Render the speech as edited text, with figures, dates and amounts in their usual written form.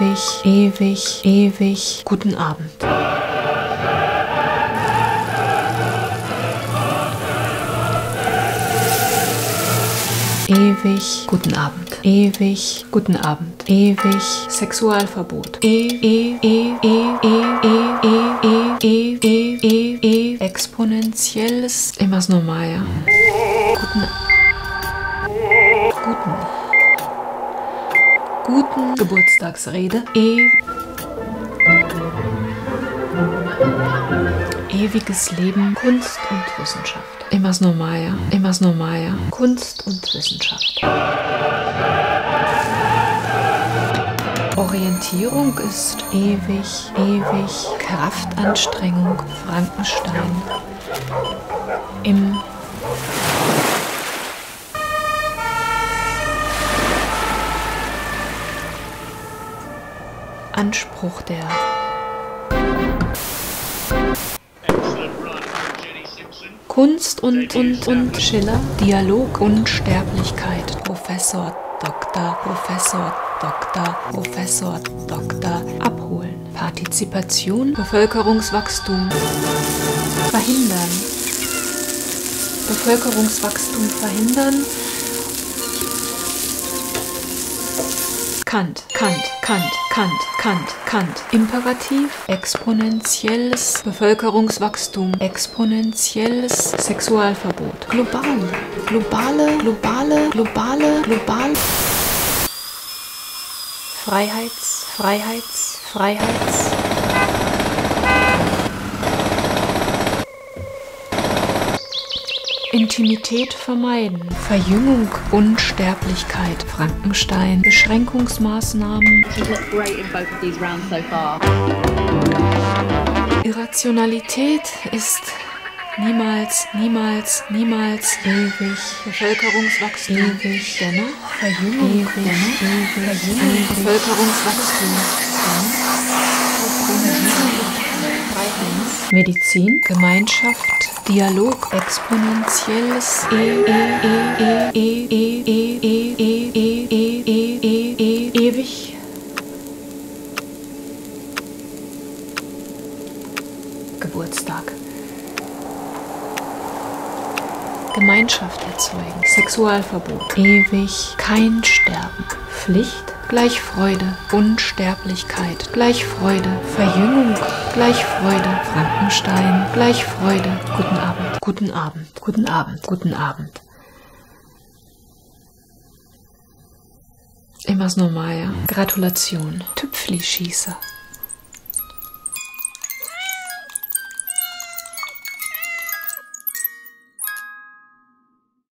ewig, ewig, ewig guten Abend. Ewig guten Abend, ewig guten Abend, ewig Sexualverbot, exponentiell ist immer das normal, ja. Guten Geburtstagsrede, ewiges Leben, Kunst und Wissenschaft. Immer das normal, ja. Immer das normal, ja. Kunst und Wissenschaft. Orientierung ist ewig, ewig. Kraftanstrengung, Frankenstein. Im Anspruch der Kunst und Schiller, Dialog, Unsterblichkeit, Professor, Doktor, Professor, Doktor, Professor, Doktor, abholen, Partizipation, Bevölkerungswachstum, verhindern, Bevölkerungswachstum verhindern, Kant, Kant, Kant, Kant, Kant, Kant. Imperativ, exponentielles Bevölkerungswachstum, exponentielles Sexualverbot. Global. Freiheits. Intimität vermeiden, Verjüngung, Unsterblichkeit, Frankenstein, Beschränkungsmaßnahmen, Irrationalität ist niemals ewig, Bevölkerungswachstum ewig, dennoch, Verjüngung, ewig, Bevölkerungswachstum, Medizin, Gemeinschaft, Dialog, exponentielles ewig Geburtstag, Gemeinschaft erzeugen, Sexualverbot, ewig kein Sterben, Pflicht gleich Freude, Unsterblichkeit gleich Freude, Verjüngung gleich Freude, Frankenstein gleich Freude, guten Abend. Immer das normal, ja. Gratulation, Tüpflischießer.